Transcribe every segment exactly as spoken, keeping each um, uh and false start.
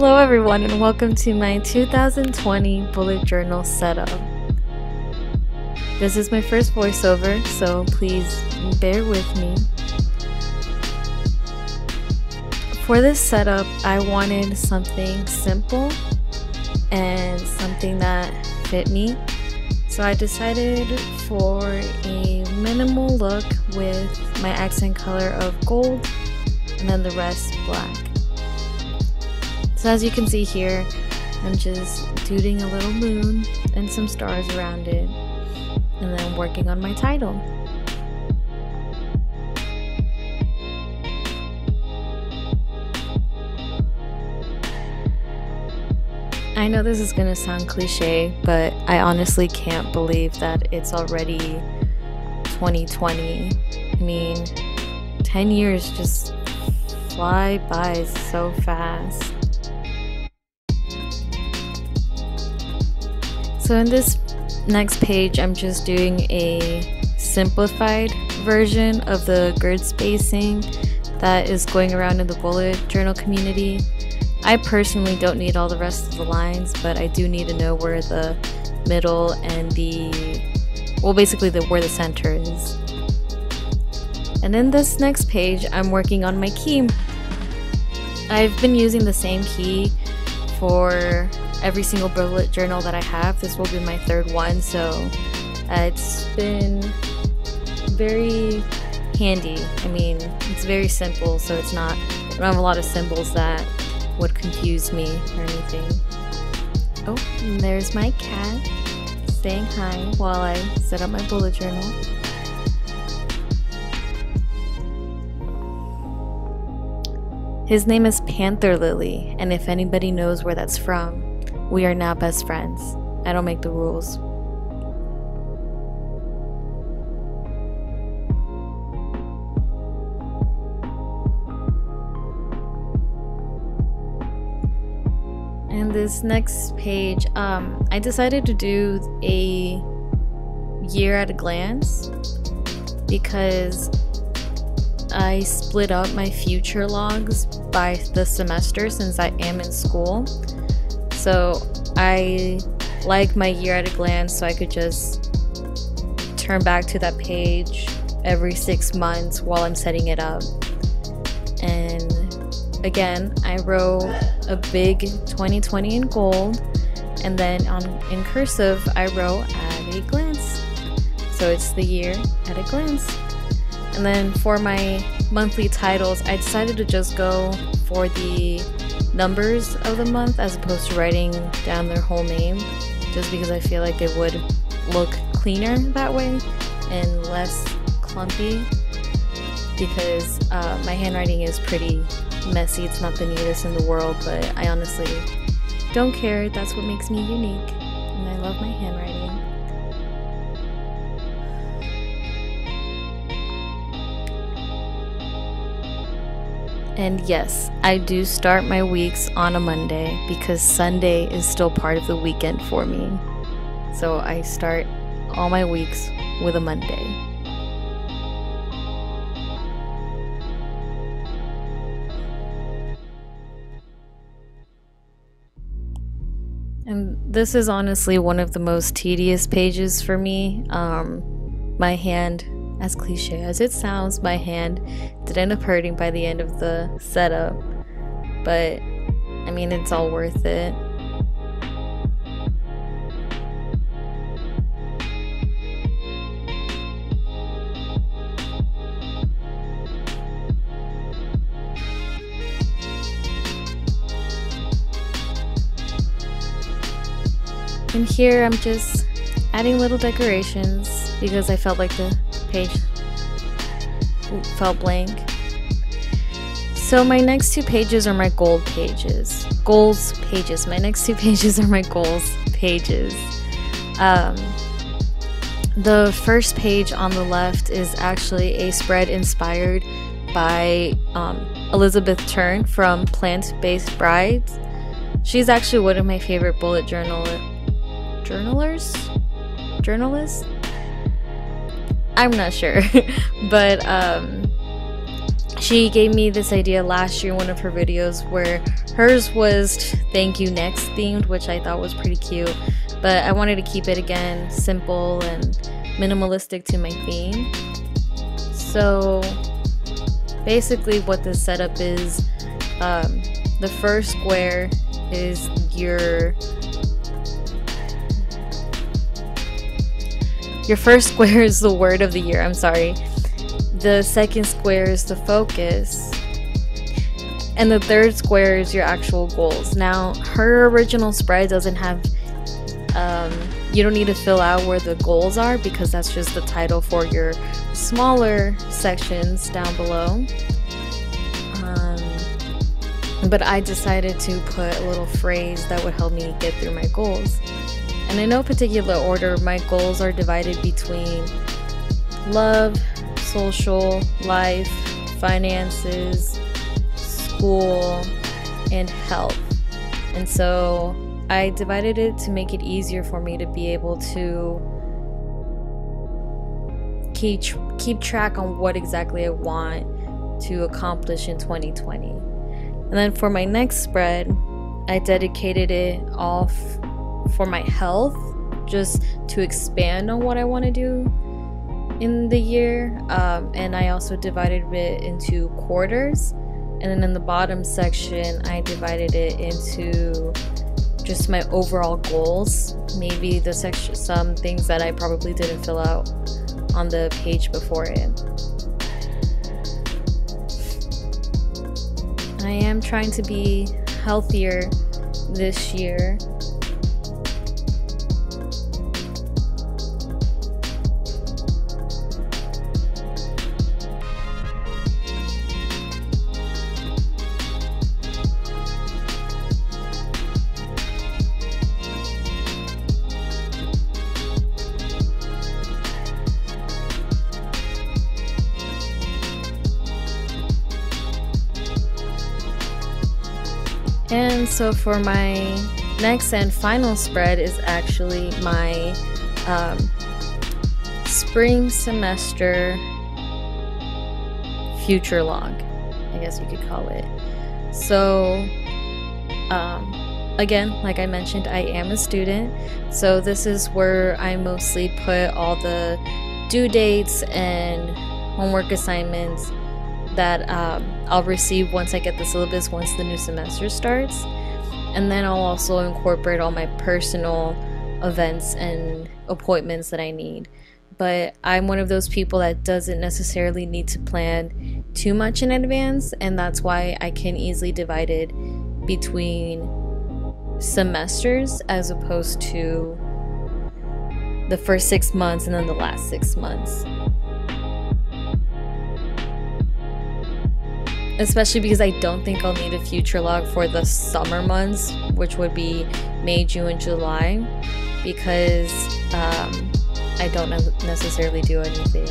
Hello everyone, and welcome to my two thousand twenty bullet journal setup. This is my first voiceover, so please bear with me. For this setup, I wanted something simple and something that fit me. So I decided for a minimal look with my accent color of gold and then the rest black. So as you can see here, I'm just doodling a little moon and some stars around it, and then working on my title. I know this is gonna sound cliche, but I honestly can't believe that it's already twenty twenty. I mean, ten years just fly by so fast. So in this next page, I'm just doing a simplified version of the grid spacing that is going around in the bullet journal community. I personally don't need all the rest of the lines, but I do need to know where the middle and the, well, basically the, where the center is. And in this next page, I'm working on my key. I've been using the same key for every single bullet journal that I have. This will be my third one, so uh, it's been very handy. I mean, it's very simple, so it's not, I don't have a lot of symbols that would confuse me or anything. Oh, and there's my cat saying hi while I set up my bullet journal. His name is Panther Lily, and if anybody knows where that's from, we are now best friends. I don't make the rules. And this next page, um, I decided to do a year at a glance because I split up my future logs by the semester since I am in school. So I like my year at a glance, so I could just turn back to that page every six months while I'm setting it up. And again, I wrote a big twenty twenty in gold, and then on in cursive I wrote at a glance. So it's the year at a glance. And then for my monthly titles, I decided to just go for the numbers of the month as opposed to writing down their whole name, just because I feel like it would look cleaner that way and less clumpy, because uh, my handwriting is pretty messy. It's not the neatest in the world, but I honestly don't care. That's what makes me unique, and I love my handwriting. And yes, I do start my weeks on a Monday because Sunday is still part of the weekend for me. So I start all my weeks with a Monday. And this is honestly one of the most tedious pages for me. Um, my hand, as cliche as it sounds, my hand did end up hurting by the end of the setup, but I mean, it's all worth it. And here I'm just adding little decorations because I felt like the page felt blank. So my next two pages are my gold pages. Goals pages. My next two pages are my goals pages. Um, the first page on the left is actually a spread inspired by um, Elizabeth Turns from Plant-Based Brides. She's actually one of my favorite bullet journal journalers? Journalists? I'm not sure, but um, She gave me this idea last year in one of her videos where hers was Thank You Next themed, which I thought was pretty cute, but I wanted to keep it again simple and minimalistic to my theme. So basically what this setup is, um, the first square is your your first square is the word of the year, I'm sorry. The second square is the focus, and the third square is your actual goals. Now, her original spread doesn't have, um, you don't need to fill out where the goals are because that's just the title for your smaller sections down below. Um, but I decided to put a little phrase that would help me get through my goals. And in no particular order, my goals are divided between love, social, life, finances, school, and health. And so I divided it to make it easier for me to be able to keep, keep track on what exactly I want to accomplish in twenty twenty. And then for my next spread, I dedicated it all for my health, just to expand on what I want to do in the year, um, and I also divided it into quarters, and then in the bottom section I divided it into just my overall goals, maybe the section, some things that I probably didn't fill out on the page before it. I am trying to be healthier this year. And so for my next and final spread is actually my um, spring semester future log, I guess you could call it. So um, again, like I mentioned, I am a student, so this is where I mostly put all the due dates and homework assignments that um, I'll receive once I get the syllabus once the new semester starts, and then I'll also incorporate all my personal events and appointments that I need. But I'm one of those people that doesn't necessarily need to plan too much in advance, and that's why I can easily divide it between semesters as opposed to the first six months and then the last six months. Especially because I don't think I'll need a future log for the summer months, which would be May, June, and July, because um, I don't necessarily do anything.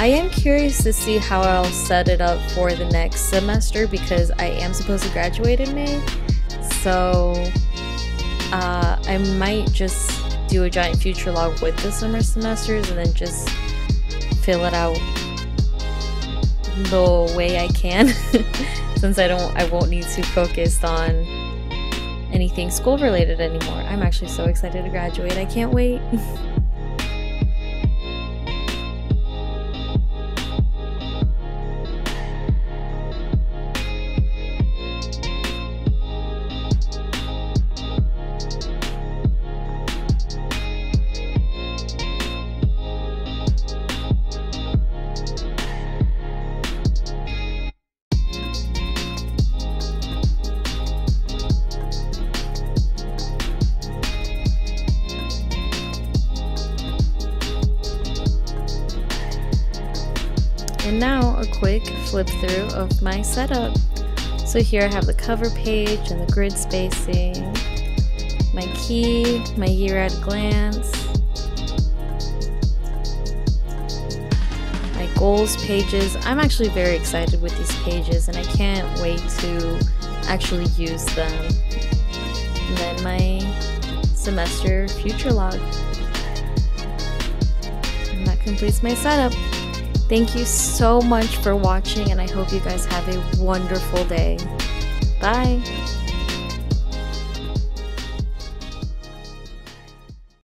I am curious to see how I'll set it up for the next semester because I am supposed to graduate in May, so uh, I might just do a giant future log with the summer semesters and then just fill it out the way I can since I don't I won't need to focus on anything school related anymore. I'm actually so excited to graduate. I can't wait. And now a quick flip through of my setup. So here I have the cover page and the grid spacing, my key, my year at a glance, my goals pages. I'm actually very excited with these pages and I can't wait to actually use them. And then my semester future log. And that completes my setup. Thank you so much for watching, and I hope you guys have a wonderful day. Bye!